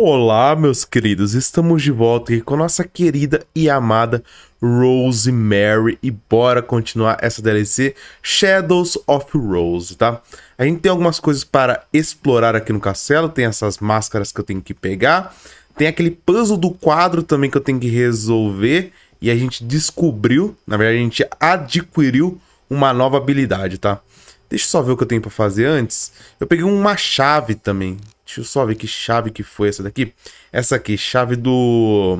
Olá, meus queridos, estamos de volta aqui com a nossa querida e amada Rosemary e bora continuar essa DLC Shadows of Rose, tá? A gente tem algumas coisas para explorar aqui no castelo, tem essas máscaras que eu tenho que pegar, tem aquele puzzle do quadro também que eu tenho que resolver e a gente descobriu, na verdade a gente adquiriu uma nova habilidade, tá? Deixa eu só ver o que eu tenho pra fazer antes. Eu peguei uma chave também. Deixa eu só ver que chave que foi essa daqui. Essa aqui, chave do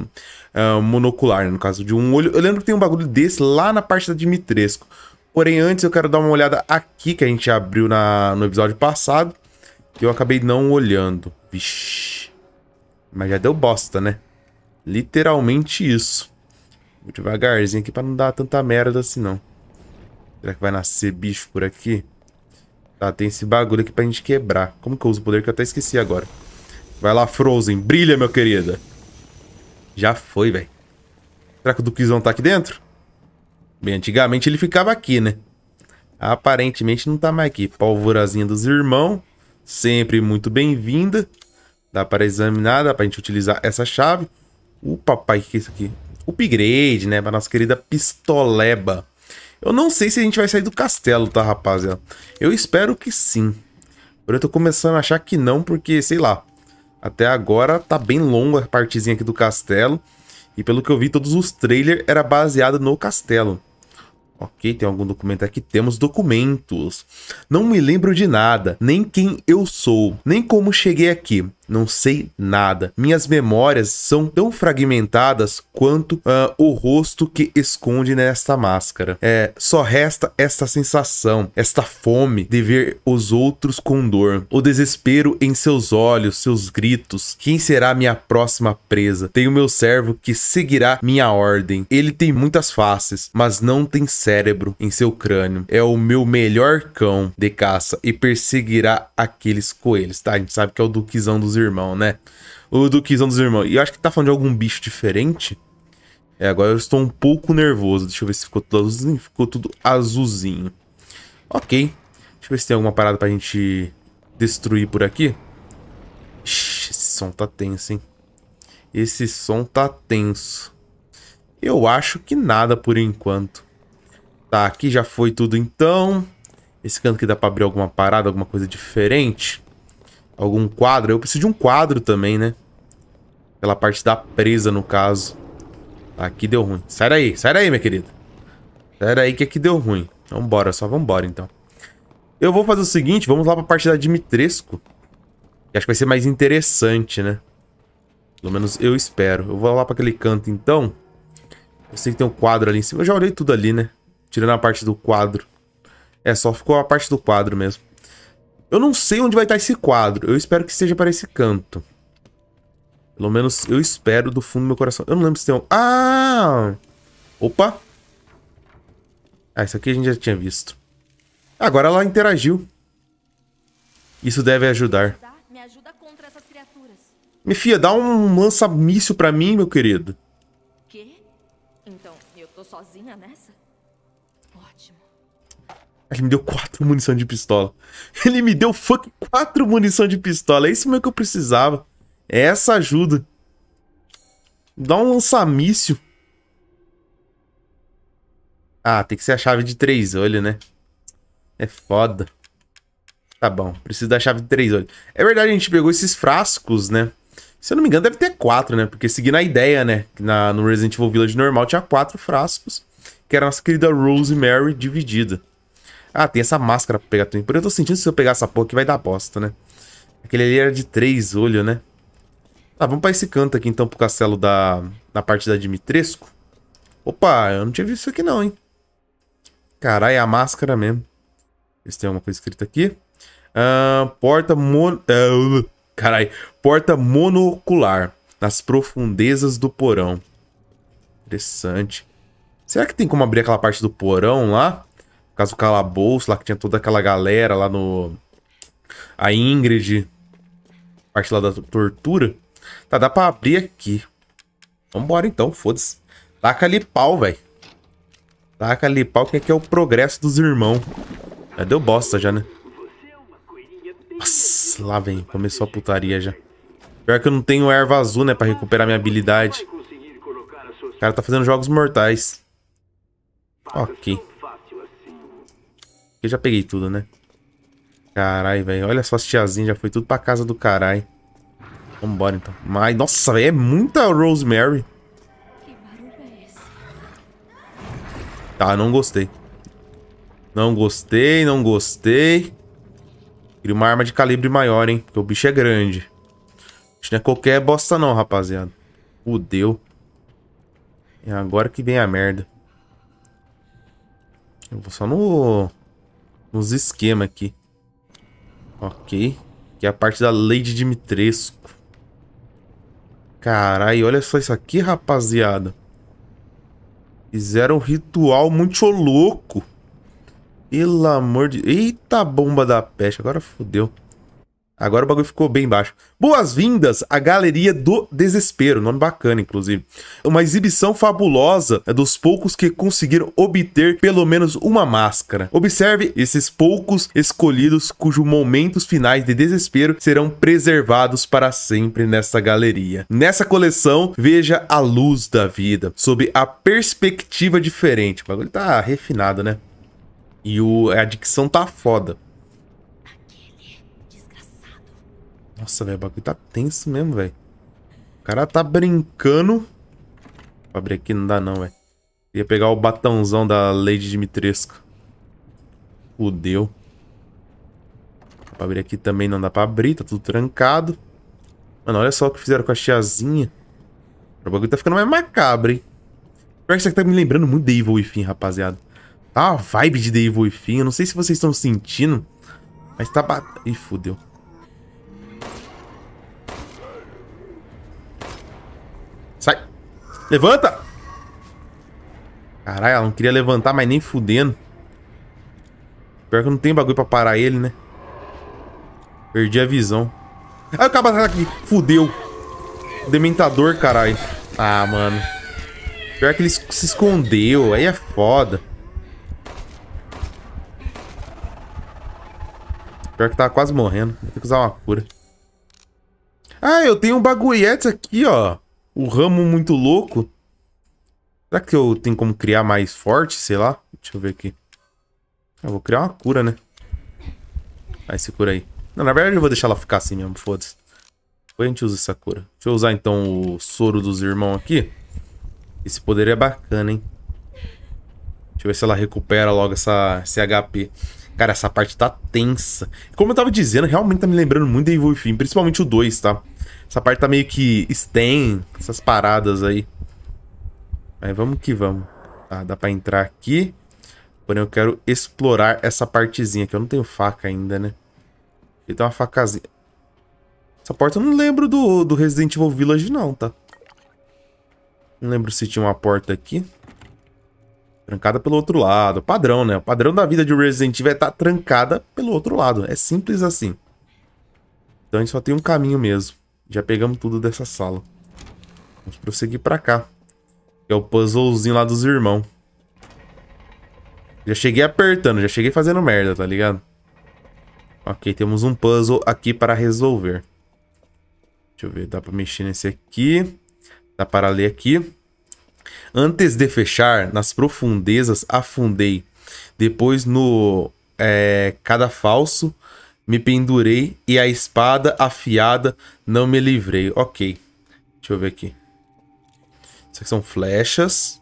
monocular, no caso de um olho. Eu lembro que tem um bagulho desse lá na parte da Dimitrescu. Porém, antes eu quero dar uma olhada aqui, que a gente abriu no episódio passado. E eu acabei não olhando. Vixi. Mas já deu bosta, né? Literalmente isso. Vou devagarzinho aqui pra não dar tanta merda assim, não. Será que vai nascer bicho por aqui? Tá, tem esse bagulho aqui pra gente quebrar. Como que eu uso o poder que eu até esqueci agora? Vai lá, Frozen. Brilha, meu querida. Já foi, velho. Será que o Duquizão tá aqui dentro? Bem, antigamente ele ficava aqui, né? Aparentemente não tá mais aqui. Pólvorazinha dos irmãos. Sempre muito bem-vinda. Dá pra examinar, dá pra gente utilizar essa chave. O papai, o que é isso aqui? Upgrade, né? Pra nossa querida pistoleba. Eu não sei se a gente vai sair do castelo, tá, rapaziada? Eu espero que sim. Porém, eu tô começando a achar que não, porque, sei lá, até agora tá bem longa a partezinha aqui do castelo. E pelo que eu vi, todos os trailers era baseado no castelo. Ok, tem algum documento aqui? Temos documentos. Não me lembro de nada, nem quem eu sou, nem como cheguei aqui. Não sei nada. Minhas memórias são tão fragmentadas quanto o rosto que esconde nesta máscara. É, só resta esta sensação, esta fome de ver os outros com dor. O desespero em seus olhos, seus gritos. Quem será minha próxima presa? Tenho meu servo que seguirá minha ordem. Ele tem muitas faces, mas não tem cérebro em seu crânio. É o meu melhor cão de caça e perseguirá aqueles coelhos, tá? A gente sabe que é o Duquizão dos Irmãos, né? O Duquizão dos Irmãos. E eu acho que tá falando de algum bicho diferente. É, agora eu estou um pouco nervoso. Deixa eu ver se ficou tudo azulzinho. Ficou tudo azulzinho. Ok. Deixa eu ver se tem alguma parada pra gente destruir por aqui. Ixi, esse som tá tenso, hein? Esse som tá tenso. Eu acho que nada por enquanto. Tá, aqui já foi tudo então. Esse canto aqui dá pra abrir alguma parada, alguma coisa diferente. Algum quadro. Eu preciso de um quadro também, né? Aquela parte da presa, no caso. Tá, aqui deu ruim. Sai daí, minha querida. Sai daí que aqui deu ruim. Vambora, só vambora então. Eu vou fazer o seguinte, vamos lá pra parte da Dimitrescu. Acho que vai ser mais interessante, né? Pelo menos eu espero. Eu vou lá pra aquele canto então. Eu sei que tem um quadro ali em cima. Eu já olhei tudo ali, né? Tirando a parte do quadro. É, só ficou a parte do quadro mesmo. Eu não sei onde vai estar esse quadro. Eu espero que seja para esse canto. Pelo menos eu espero do fundo do meu coração. Eu não lembro se tem um... Ah! Opa! Ah, isso aqui a gente já tinha visto. Agora ela interagiu. Isso deve ajudar. Me ajuda contra essas criaturas. Me fia, dá um lança-míssil pra mim, meu querido. Quê? Então, eu tô sozinha nessa? Ele me deu 4 munição de pistola. Ele me deu fucking 4 munição de pistola. É isso mesmo que eu precisava. É essa ajuda. Dá um lançamíssil. Ah, tem que ser a chave de 3 olhos, né? É foda. Tá bom, preciso da chave de 3 olhos. É verdade, a gente pegou esses frascos, né? Se eu não me engano, deve ter 4, né? Porque seguindo a ideia, né? No Resident Evil Village normal tinha 4 frascos. Que era a nossa querida Rosemary dividida. Ah, tem essa máscara pra pegar também. Porém, eu tô sentindo que se eu pegar essa porra aqui vai dar bosta, né? Aquele ali era de 3 olhos, né? Tá, vamos pra esse canto aqui então, pro castelo da parte da Dimitrescu. Opa, eu não tinha visto isso aqui não, hein? Caralho, é a máscara mesmo. Ver se tem alguma coisa escrita aqui. Porta mon... Caralho, porta monocular. Nas profundezas do porão. Interessante. Será que tem como abrir aquela parte do porão lá? Caso calabouço, lá que tinha toda aquela galera lá no... A Ingrid. Parte lá da tortura. Tá, dá pra abrir aqui. Vambora então, foda-se. Taca ali pau, velho. Taca ali pau, que aqui é o progresso dos irmãos. Já deu bosta já, né? Nossa, lá vem. Começou a putaria já. Pior que eu não tenho erva azul, né, pra recuperar minha habilidade. O cara tá fazendo jogos mortais. Ok. Eu já peguei tudo, né? Carai, velho. Olha só as tiazinhas. Já foi tudo pra casa do carai. Vambora, então. Mas, nossa, velho. É muita Rosemary. Que barulho é esse? Tá, não gostei. Não gostei, não gostei. Queria uma arma de calibre maior, hein? Porque o bicho é grande. O bicho não é qualquer bosta não, rapaziada. Fudeu. É agora que vem a merda. Eu vou só no... nos esquemas aqui. Ok. Que é a parte da Lady Dimitrescu. Caralho, olha só isso aqui, rapaziada. Fizeram um ritual muito louco. Pelo amor de... Eita, bomba da peste. Agora fodeu. Agora o bagulho ficou bem baixo. Boas-vindas à Galeria do Desespero. Nome bacana, inclusive. Uma exibição fabulosa dos poucos que conseguiram obter pelo menos uma máscara. Observe esses poucos escolhidos cujos momentos finais de desespero serão preservados para sempre nesta galeria. Nessa coleção, veja a luz da vida, sob a perspectiva diferente. O bagulho tá refinado, né? E a dicção tá foda. Nossa, velho, o bagulho tá tenso mesmo, velho. O cara tá brincando. Pra abrir aqui não dá não, velho. Ia pegar o batãozão da Lady Dimitrescu. Fudeu. Pra abrir aqui também não dá pra abrir, tá tudo trancado. Mano, olha só o que fizeram com a tiazinha. O bagulho tá ficando mais macabro, hein. Pior que isso aqui tá me lembrando muito de The Evil Within, rapaziada. Tá uma vibe de The Evil Within. Eu não sei se vocês estão sentindo, mas tá batendo... Ih, fudeu. Sai. Levanta. Caralho, ela não queria levantar, mas nem fudendo. Pior que eu não tenho bagulho pra parar ele, né? Perdi a visão. Ah, o cara tá aqui. Fudeu. Dementador, caralho. Ah, mano. Pior que ele se escondeu. Aí é foda. Pior que tava quase morrendo. Vou ter que usar uma cura. Ah, eu tenho um bagulhetes aqui, ó. O ramo muito louco. Será que eu tenho como criar mais forte? Sei lá. Deixa eu ver aqui. Eu vou criar uma cura, né? Aí se cura aí. Não, na verdade eu vou deixar ela ficar assim mesmo. Foda-se. Depois a gente usa essa cura. Deixa eu usar então o soro dos irmãos aqui. Esse poder é bacana, hein? Deixa eu ver se ela recupera logo esse HP. Cara, essa parte tá tensa. Como eu tava dizendo, realmente tá me lembrando muito de Evil Within. Principalmente o 2, tá? Essa parte tá meio que Stain, essas paradas aí. Mas vamos que vamos. Tá, dá pra entrar aqui. Porém, eu quero explorar essa partezinha aqui. Eu não tenho faca ainda, né? Ele tem uma facazinha. Essa porta eu não lembro do Resident Evil Village, não, tá? Não lembro se tinha uma porta aqui. Trancada pelo outro lado. Padrão, né? O padrão da vida de Resident Evil é estar trancada pelo outro lado. É simples assim. Então a gente só tem um caminho mesmo. Já pegamos tudo dessa sala. Vamos prosseguir pra cá. Que é o puzzlezinho lá dos irmãos. Já cheguei apertando. Já cheguei fazendo merda, tá ligado? Ok, temos um puzzle aqui para resolver. Deixa eu ver. Dá pra mexer nesse aqui. Dá para ler aqui. Antes de fechar, nas profundezas afundei. Depois no cadafalso... Me pendurei e a espada afiada não me livrei. Ok. Deixa eu ver aqui. Isso aqui são flechas.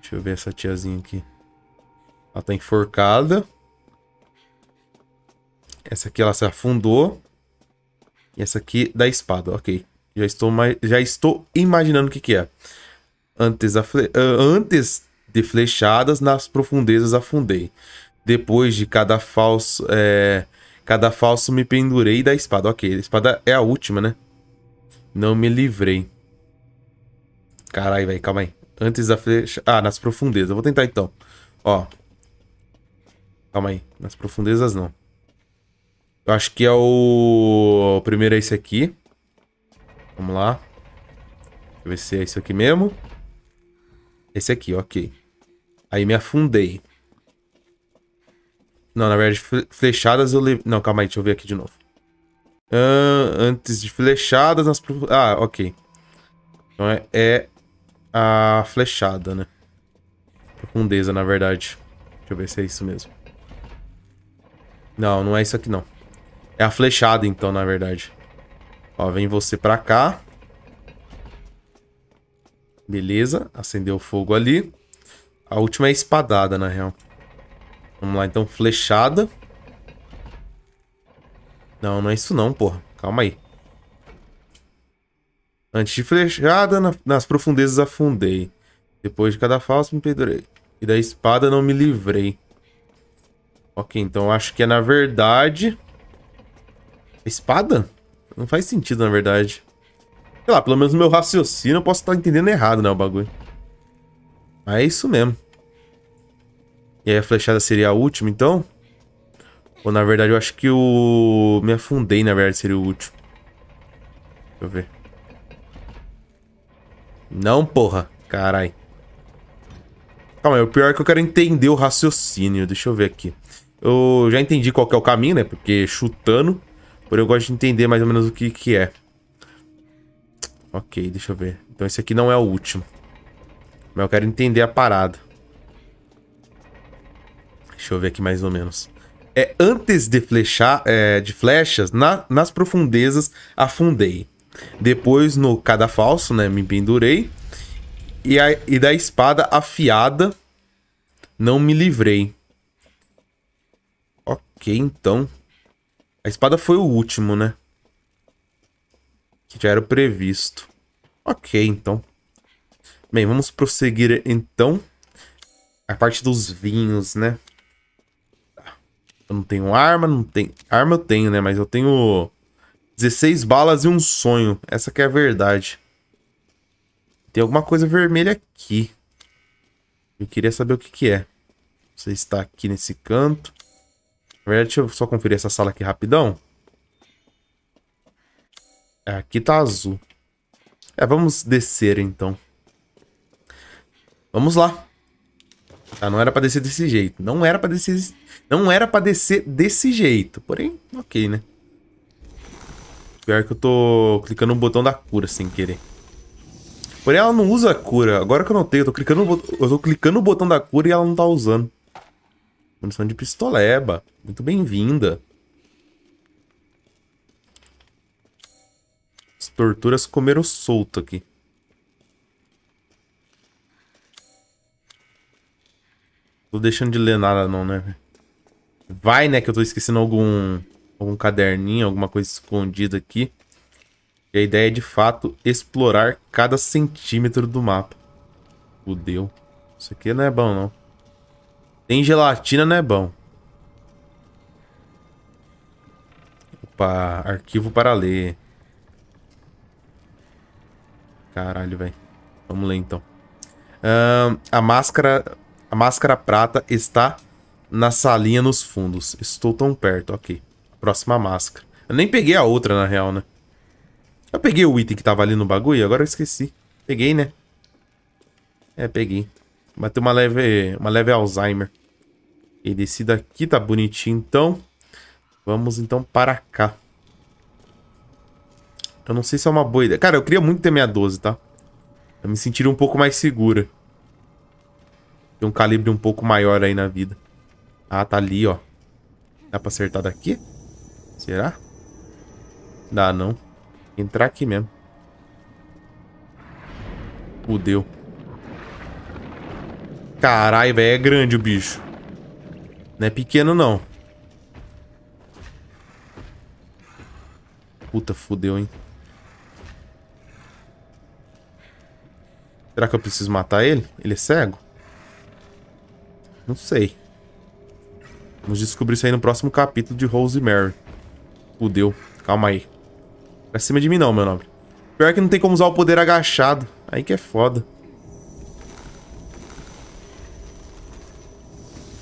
Deixa eu ver essa tiazinha aqui. Ela tá enforcada. Essa aqui ela se afundou. E essa aqui da espada. Ok. Já estou imaginando o que é. Antes de flechadas, nas profundezas afundei. Depois de cada falso me pendurei da espada. Ok, a espada é a última, né? Não me livrei. Caralho, velho, calma aí. Antes da flecha... Ah, nas profundezas. Eu vou tentar, então. Ó. Calma aí. Nas profundezas, não. Eu acho que é o... primeiro é esse aqui. Vamos lá. Deixa eu ver se é isso aqui mesmo. Esse aqui, ok. Aí me afundei. Não, na verdade, flechadas eu levei... Não, calma aí, deixa eu ver aqui de novo. Antes de flechadas nas... Ah, ok. Então é a flechada, né? Profundeza, na verdade. Deixa eu ver se é isso mesmo. Não, não é isso aqui, não. É a flechada, então, na verdade. Ó, vem você pra cá. Beleza. Acendeu o fogo ali. A última é espadada, na real. Vamos lá, então. Flechada. Não, não é isso não, porra. Calma aí. Antes de flechada, nas profundezas afundei. Depois de cada falso, me pendurei. E da espada não me livrei. Ok, então acho que é, na verdade... Espada? Não faz sentido, na verdade. Sei lá, pelo menos no meu raciocínio eu posso estar entendendo errado, né, o bagulho. Mas é isso mesmo. E aí a flechada seria a última, então? Ou, na verdade, eu acho que o... Me afundei, na verdade, seria o último. Deixa eu ver. Não, porra. Carai. Calma aí, o pior é que eu quero entender o raciocínio. Deixa eu ver aqui. Eu já entendi qual que é o caminho, né? Porque chutando... Porém, eu gosto de entender mais ou menos o que que é. Ok, deixa eu ver. Então, esse aqui não é o último. Mas eu quero entender a parada. Deixa eu ver aqui mais ou menos. É antes de flechar, de flechas, nas profundezas afundei. Depois, no cadafalso, né, me pendurei. E da espada afiada, não me livrei. Ok, então... A espada foi o último, né? Que já era previsto. Ok, então. Bem, vamos prosseguir, então. A parte dos vinhos, né? Eu não tenho arma, não tenho... Arma eu tenho, né? Mas eu tenho 16 balas e um sonho. Essa que é a verdade. Tem alguma coisa vermelha aqui. Eu queria saber o que que é. Você está aqui nesse canto. Na verdade, deixa eu só conferir essa sala aqui rapidão. É, aqui tá azul. É, vamos descer, então. Vamos lá. Ah, não era pra descer desse jeito. Não era pra descer desse jeito. Porém, ok, né? Pior que eu tô clicando no botão da cura sem querer. Porém, ela não usa a cura. Agora que eu notei, eu tô clicando no botão da cura e ela não tá usando. Munição de pistoleba. Muito bem-vinda. As torturas comeram solto aqui. Tô deixando de ler nada não, né? Vai, né? Que eu tô esquecendo algum caderninho, alguma coisa escondida aqui. E a ideia é, de fato, explorar cada centímetro do mapa. Fudeu. Isso aqui não é bom, não. Tem gelatina, não é bom. Opa, arquivo para ler. Caralho, velho. Vamos ler, então. A máscara prata está na salinha nos fundos. Estou tão perto. Ok. Próxima máscara. Eu nem peguei a outra, na real, né? Eu peguei o item que tava ali no bagulho, agora eu esqueci. Peguei, né? É, peguei. Bateu uma leve Alzheimer. E desci daqui, tá bonitinho, então. Vamos, então, para cá. Eu não sei se é uma boa ideia. Cara, eu queria muito ter minha 12, tá? Eu me sentiria um pouco mais segura. Tem um calibre um pouco maior aí na vida. Ah, tá ali, ó. Dá pra acertar daqui? Será? Dá, não. Entrar aqui mesmo. Fudeu. Caralho, velho, é grande o bicho. Não é pequeno, não. Puta, fudeu, hein. Será que eu preciso matar ele? Ele é cego? Não sei. Vamos descobrir isso aí no próximo capítulo de Rosemary. Fudeu. Calma aí. Pra cima de mim não, meu nobre. Pior que não tem como usar o poder agachado. Aí que é foda.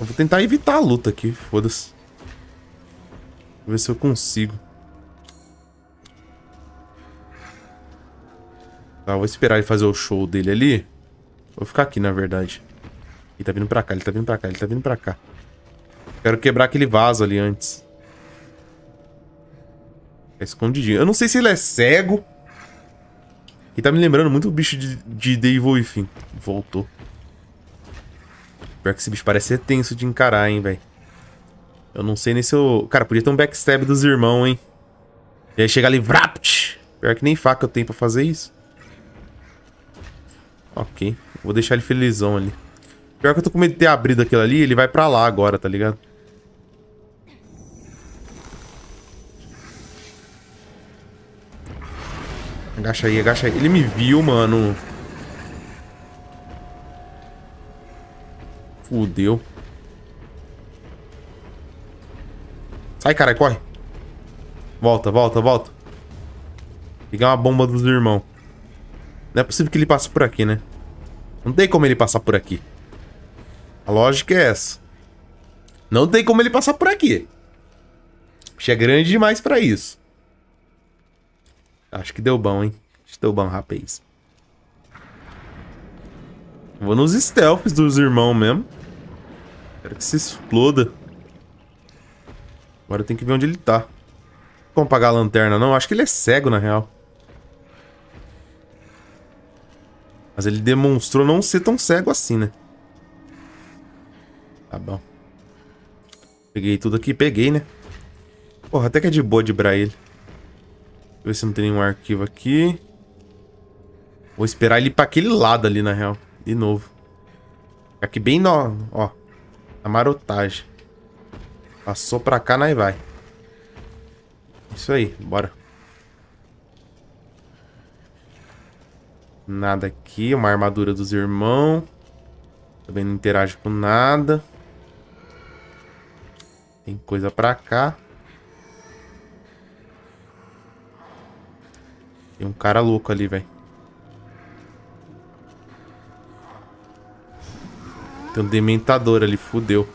Eu vou tentar evitar a luta aqui, foda-se. Vou ver se eu consigo. Tá, eu vou esperar ele fazer o show dele ali. Vou ficar aqui, na verdade. Ele tá vindo pra cá, ele tá vindo pra cá, ele tá vindo pra cá. Quero quebrar aquele vaso ali antes. escondidinho. Eu não sei se ele é cego. E tá me lembrando muito o bicho de The Evil Within. Voltou. Pior que esse bicho parece ser tenso de encarar, hein, velho. Eu não sei nem se eu... Cara, podia ter um backstab dos irmãos, hein. E aí chega ali... Vrapt! Pior que nem faca eu tenho pra fazer isso. Ok. Vou deixar ele felizão ali. Pior que eu tô com medo de ter abrido aquilo ali. Ele vai pra lá agora, tá ligado? Agacha aí, agacha aí. Ele me viu, mano. Fudeu. Sai, cara, corre. Volta, volta, volta. Pegar uma bomba dos irmãos. Não é possível que ele passe por aqui, né? Não tem como ele passar por aqui. A lógica é essa. Não tem como ele passar por aqui. Isso é grande demais pra isso. Acho que deu bom, hein? Acho que deu bom, rapaz. Vou nos stealths dos irmãos mesmo. Quero que se exploda. Agora eu tenho que ver onde ele tá. Como apagar a lanterna, não? Acho que ele é cego, na real. Mas ele demonstrou não ser tão cego assim, né? Tá bom. Peguei tudo aqui. Peguei, né? Porra, até que é de boa debrar ele. Deixa eu ver se não tem nenhum arquivo aqui. Vou esperar ele ir pra aquele lado ali, na real. De novo. Aqui bem nó. Ó. A marotagem. Passou pra cá, nós vai. Isso aí. Bora. Nada aqui. Uma armadura dos irmãos. Também não interage com nada. Tem coisa pra cá. Tem um cara louco ali, velho. Tem um dementador ali, fudeu.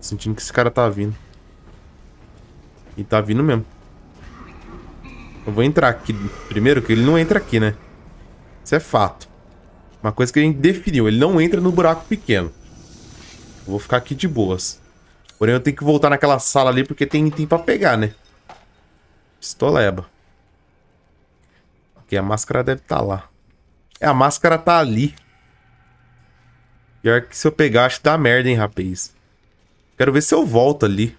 Sentindo que esse cara tá vindo. E tá vindo mesmo. Eu vou entrar aqui primeiro, que ele não entra aqui, né? Isso é fato. Uma coisa que a gente definiu. Ele não entra no buraco pequeno. Eu vou ficar aqui de boas. Porém, eu tenho que voltar naquela sala ali, porque tem item pra pegar, né? Pistoleba. Ok, a máscara deve estar lá. É, a máscara tá ali. Pior que se eu pegar, acho que dá merda, hein, rapaz. Quero ver se eu volto ali.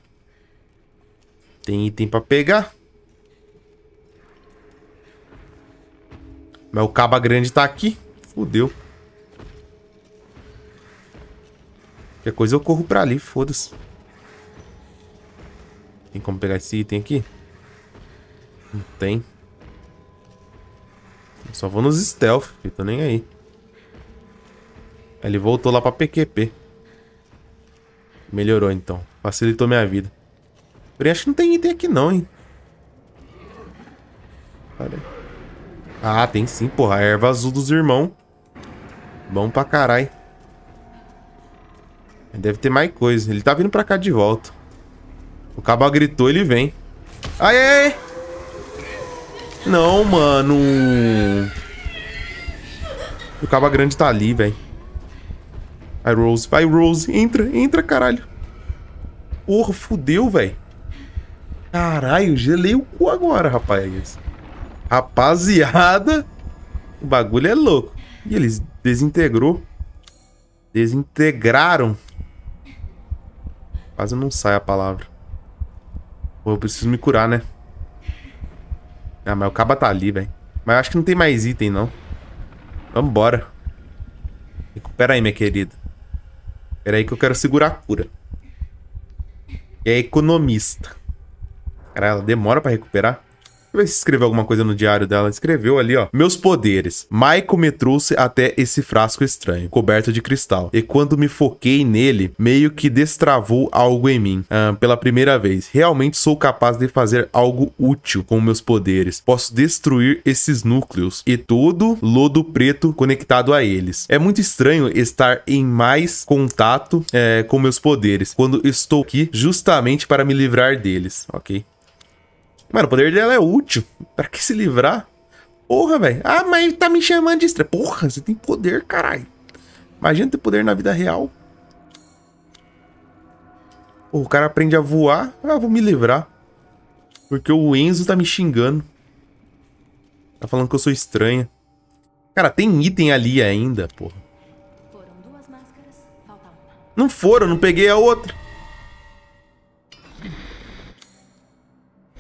Tem item pra pegar. Mas o caba grande tá aqui. Fudeu. Qualquer coisa eu corro pra ali, foda-se. Tem como pegar esse item aqui? Não tem. Eu só vou nos stealth, que tô nem aí. Ele voltou lá pra PQP. Melhorou então. Facilitou minha vida. Porém, acho que não tem item aqui não, hein. Peraí. Ah, tem sim, porra. A erva azul dos irmãos. Bom pra caralho. Deve ter mais coisa. Ele tá vindo pra cá de volta. O cabo gritou, ele vem. Ai, ai, ai. Não, mano. O cabo grande tá ali, velho. Vai, Rose. Vai, Rose. Entra, entra, caralho. Porra, fudeu, velho. Caralho, gelei o cu agora, rapaz. Rapaziada, o bagulho é louco. E eles desintegraram. Quase não sai a palavra. Pô, eu preciso me curar, né? Ah, mas o caba tá ali, velho. Mas eu acho que não tem mais item, não. Vambora. Recupera aí, minha querida. Pera aí que eu quero segurar a cura. É economista. Cara, ela demora pra recuperar. Deixa eu ver se escreveu alguma coisa no diário dela. Escreveu ali, ó. Meus poderes. Michael me trouxe até esse frasco estranho, coberto de cristal. E quando me foquei nele, meio que destravou algo em mim. Pela primeira vez. Realmente sou capaz de fazer algo útil com meus poderes. Posso destruir esses núcleos e todo lodo preto conectado a eles. É muito estranho estar em mais contato com meus poderes, quando estou aqui justamente para me livrar deles. Ok. Mano, o poder dela é útil. Pra que se livrar? Porra, velho. Ah, mas ele tá me chamando de estranho. Porra, você tem poder, caralho. Imagina ter poder na vida real. Pô, o cara aprende a voar. Ah, vou me livrar. Porque o Enzo tá me xingando. Tá falando que eu sou estranha. Cara, tem item ali ainda, porra. Foram duas máscaras, falta uma. Não foram, não peguei a outra.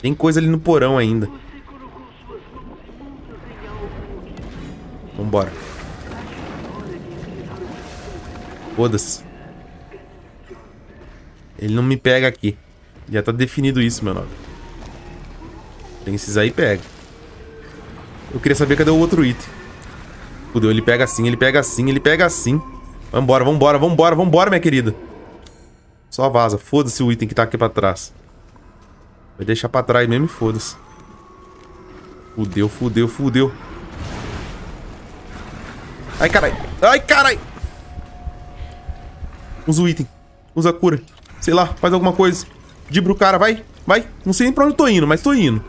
Tem coisa ali no porão ainda. Vambora. Foda-se. Ele não me pega aqui. Já tá definido isso, meu nome. Tem esses aí, pega. Eu queria saber cadê o outro item. Fudeu, ele pega assim, ele pega assim, ele pega assim. Vambora, vambora, vambora, vambora, minha querida. Só vaza. Foda-se o item que tá aqui pra trás. Vai deixar pra trás mesmo e foda-se. Fudeu, fudeu, fudeu. Ai, caralho. Ai, caralho. Usa o item. Usa a cura. Sei lá, faz alguma coisa. Dibra o cara, vai. Vai. Não sei nem pra onde tô indo, mas tô indo.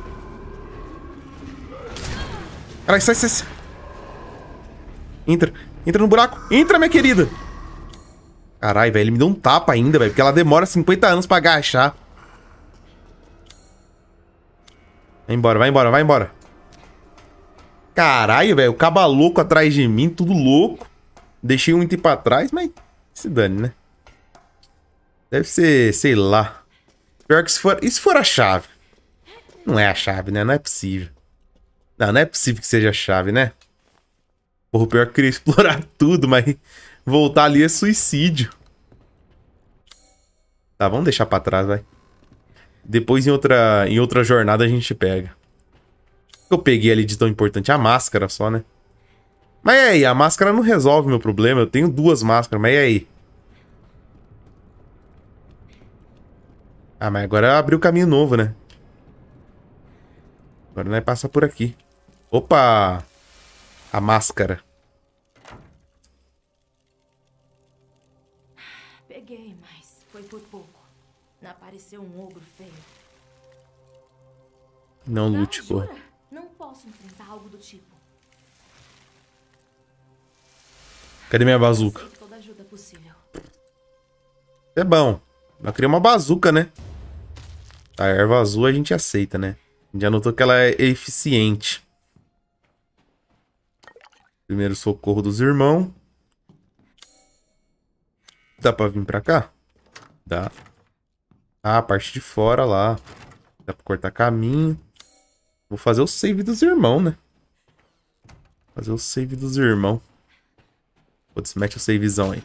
Caralho, sai, sai, sai. Entra. Entra no buraco. Entra, minha querida. Caralho, velho. Ele me deu um tapa ainda, velho. Porque ela demora 50 anos pra agachar. Vai embora, vai embora, vai embora. Caralho, velho. O caba louco atrás de mim. Tudo louco. Deixei um item pra trás, mas... se dane, né? Deve ser... sei lá. Pior que se for... e se for a chave? Não é a chave, né? Não é possível. Não, não é possível que seja a chave, né? Porra, pior que eu queria explorar tudo, mas... voltar ali é suicídio. Tá, vamos deixar pra trás, vai. Depois em outra jornada a gente pega. O que eu peguei ali de tão importante? A máscara só, né? Mas e aí? A máscara não resolve meu problema. Eu tenho duas máscaras, mas e aí? Ah, mas agora abriu o caminho novo, né? Agora nós passa por aqui. Opa! A máscara. Peguei, mas foi por pouco. Apareceu um ogro feio. Não lute, porra. Não posso enfrentar algo do tipo. Cadê minha bazuca? Toda ajuda possível. É bom. Eu queria uma bazuca, né? A erva azul a gente aceita, né? A gente já notou que ela é eficiente. Primeiro socorro dos irmãos. Dá pra vir pra cá? Dá. Ah, a parte de fora lá. Dá pra cortar caminho. Vou fazer o save dos irmãos, né? Fazer o save dos irmãos. Putz, mete o savezão aí.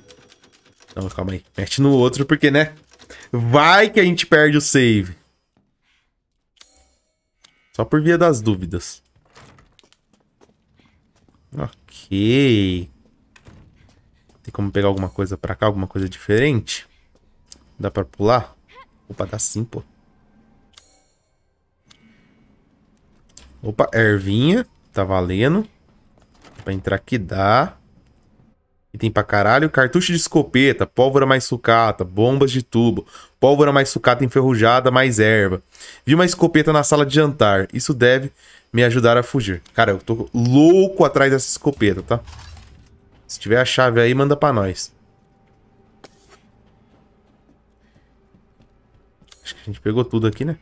Não, calma aí. Mete no outro, porque, né? Vai que a gente perde o save. Só por via das dúvidas. Ok. Tem como pegar alguma coisa pra cá? Alguma coisa diferente? Dá pra pular? Opa, dá sim, pô. Opa, ervinha. Tá valendo. Pra entrar aqui dá. Item pra caralho. Cartucho de escopeta. Pólvora mais sucata. Bombas de tubo. Pólvora mais sucata enferrujada mais erva. Vi uma escopeta na sala de jantar. Isso deve me ajudar a fugir. Cara, eu tô louco atrás dessa escopeta, tá? Se tiver a chave aí, manda pra nós. Acho que a gente pegou tudo aqui, né?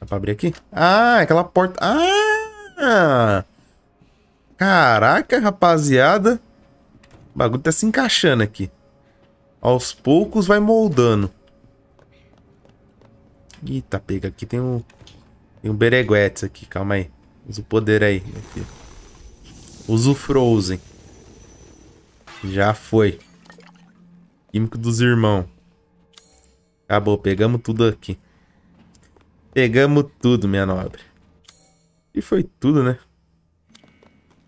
Dá pra abrir aqui? Ah, aquela porta... ah! Caraca, rapaziada. O bagulho tá se encaixando aqui. Aos poucos vai moldando. Eita, pega. Aqui tem um... tem um bereguetes aqui. Calma aí. Usa o poder aí. Aqui. Usa o Frozen. Já foi. Químico dos irmãos. Acabou, pegamos tudo aqui. Pegamos tudo, minha nobre. E foi tudo, né?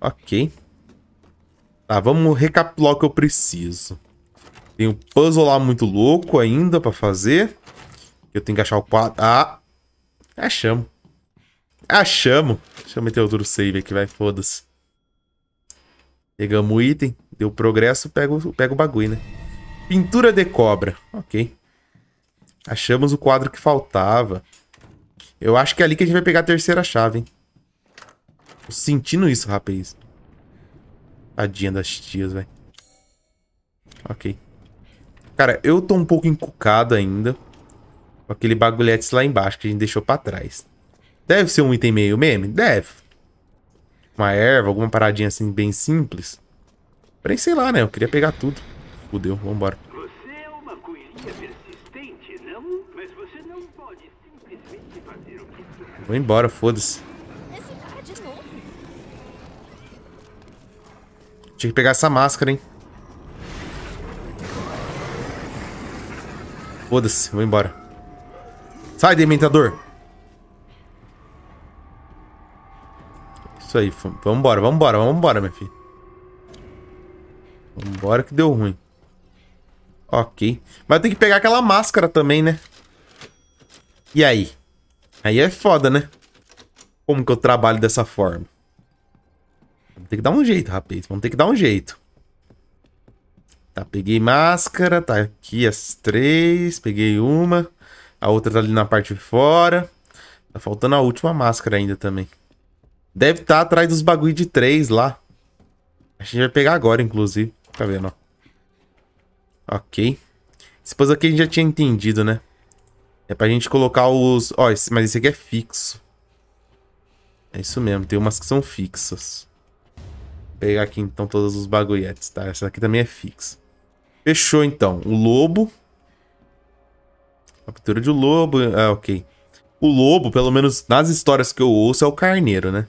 Ok. Tá, vamos recapitular o que eu preciso. Tem um puzzle lá muito louco ainda pra fazer. Eu tenho que achar o quadro. Ah! Achamos. Achamos. Deixa eu meter outro save aqui, vai, foda-se. Pegamos o item. Deu progresso, pego o bagulho, né? Pintura de cobra. Ok. Achamos o quadro que faltava. Eu acho que é ali que a gente vai pegar a terceira chave, hein? Tô sentindo isso, rapaz. Tadinha das tias, velho. Ok. Cara, eu tô um pouco encucado ainda com aquele bagulhete lá embaixo que a gente deixou pra trás. Deve ser um item meio meme? Deve. Uma erva, alguma paradinha assim bem simples. Porém, sei lá, né? Eu queria pegar tudo. Fudeu, vambora. Você é uma coelhinha persistente, não? Mas você não pode simplesmente fazer o que quer. Vou embora, foda-se. Tinha que pegar essa máscara, hein? Foda-se, vou embora. Sai, dementador! Isso aí, vambora, vambora, vambora, minha filha. Vambora que deu ruim. Ok. Mas eu tenho que pegar aquela máscara também, né? E aí? Aí é foda, né? Como que eu trabalho dessa forma? Vamos ter que dar um jeito, rapaz. Vamos ter que dar um jeito. Tá, peguei máscara, tá aqui as três, peguei uma, a outra tá ali na parte de fora, tá faltando a última máscara ainda também. Deve estar atrás dos bagulho de três lá. A gente vai pegar agora, inclusive, tá vendo, ó. Ok. Esse puzzle aqui a gente já tinha entendido, né? É pra gente colocar os... Ó, mas esse aqui é fixo. É isso mesmo, tem umas que são fixas. Vou pegar aqui então todos os bagulhetes, tá? Essa aqui também é fixa. Fechou, então. O lobo. Captura de lobo. Ah, ok. O lobo, pelo menos nas histórias que eu ouço, é o carneiro, né?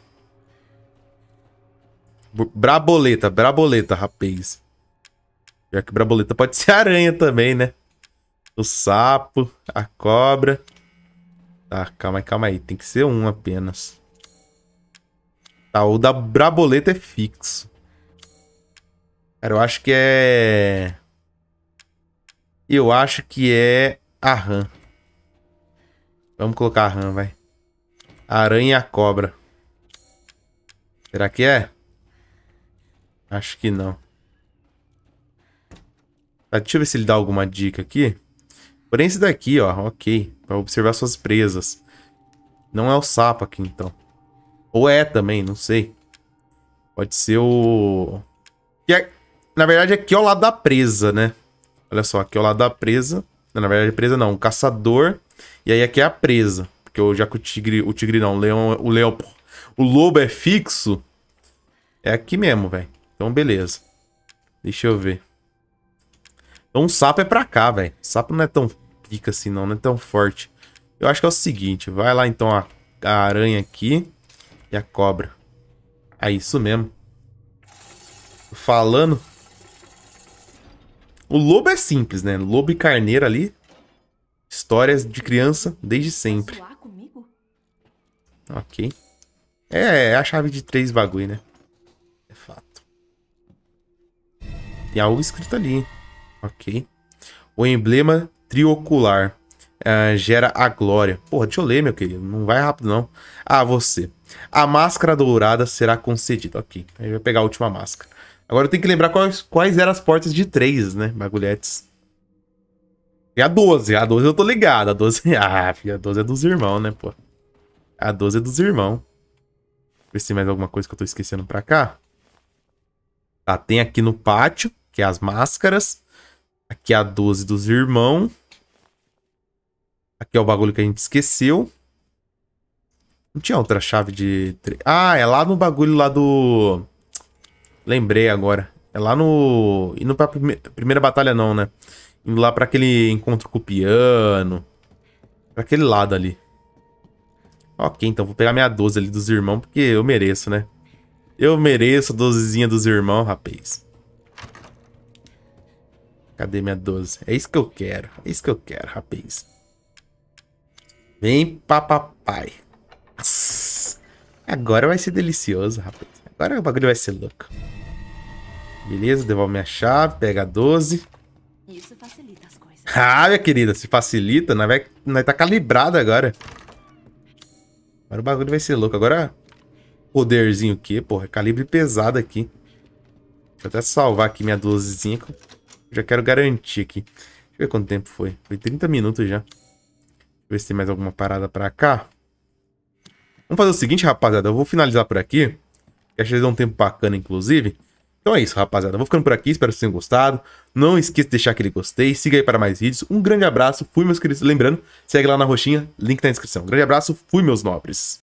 Braboleta. Braboleta, rapaz. Pior que braboleta pode ser aranha também, né? O sapo. A cobra. Tá, calma aí, calma aí. Tem que ser um apenas. Tá, o da braboleta é fixo. Cara, eu acho que é... Eu acho que é a rã. Vamos colocar a rã, vai. Aranha e a cobra. Será que é? Acho que não. Tá, deixa eu ver se ele dá alguma dica aqui. Porém, esse daqui, ó. Ok. Pra observar suas presas. Não é o sapo aqui, então. Ou é também, não sei. Pode ser o... Na verdade, aqui é o lado da presa, né? Olha só, aqui é o lado da presa. Não, na verdade, presa não. O caçador... E aí aqui é a presa. Porque eu já que o tigre não, o leão, o lobo é fixo. É aqui mesmo, velho. Então, beleza. Deixa eu ver. Então, o sapo é pra cá, velho. O sapo não é tão pica assim, não. Não é tão forte. Eu acho que é o seguinte. Vai lá, então, a aranha aqui. E a cobra. É isso mesmo. Tô falando. O lobo é simples, né? Lobo e carneiro ali. Histórias de criança desde sempre. Ok. É a chave de três bagulho, né? É fato. Tem algo escrito ali. Ok. O emblema triocular gera a glória. Porra, deixa eu ler, meu querido. Não vai rápido, não. Ah, você. A máscara dourada será concedida. Ok. Aí vai pegar a última máscara. Agora eu tenho que lembrar quais eram as portas de três, né? Bagulhetes. E a 12. A 12 eu tô ligado. A 12... Ah, filho, a 12 é dos irmãos, né, pô? A 12 é dos irmãos. Ver se tem mais alguma coisa que eu tô esquecendo pra cá. Tá, tem aqui no pátio, que é as máscaras. Aqui é a 12 dos irmãos. Aqui é o bagulho que a gente esqueceu. Não tinha outra chave de... Ah, é lá no bagulho lá do... Lembrei agora. É lá no... E não pra primeira batalha não, né? Indo lá pra aquele encontro com o piano. Pra aquele lado ali. Ok, então vou pegar minha 12 ali dos irmãos, porque eu mereço, né? Eu mereço a 12zinha dos irmãos, rapaz. Cadê minha 12? É isso que eu quero. É isso que eu quero, rapaz. Vem pra papai. Nossa. Agora vai ser delicioso, rapaz. Agora o bagulho vai ser louco. Beleza, devolve minha chave. Pega a 12. Isso facilita as coisas. Ah, minha querida, se facilita, nós tá calibrado agora. Agora o bagulho vai ser louco. Agora, poderzinho o quê, porra? Calibre pesado aqui. Deixa eu até salvar aqui minha 12zinha. Que eu já quero garantir aqui. Deixa eu ver quanto tempo foi. Foi 30 minutos já. Deixa eu ver se tem mais alguma parada pra cá. Vamos fazer o seguinte, rapaziada. Eu vou finalizar por aqui. Acho que deu um tempo bacana, inclusive. Então é isso, rapaziada. Eu vou ficando por aqui. Espero que vocês tenham gostado. Não esqueça de deixar aquele gostei. Siga aí para mais vídeos. Um grande abraço. Fui, meus queridos. Lembrando, segue lá na roxinha. Link na descrição. Um grande abraço. Fui, meus nobres.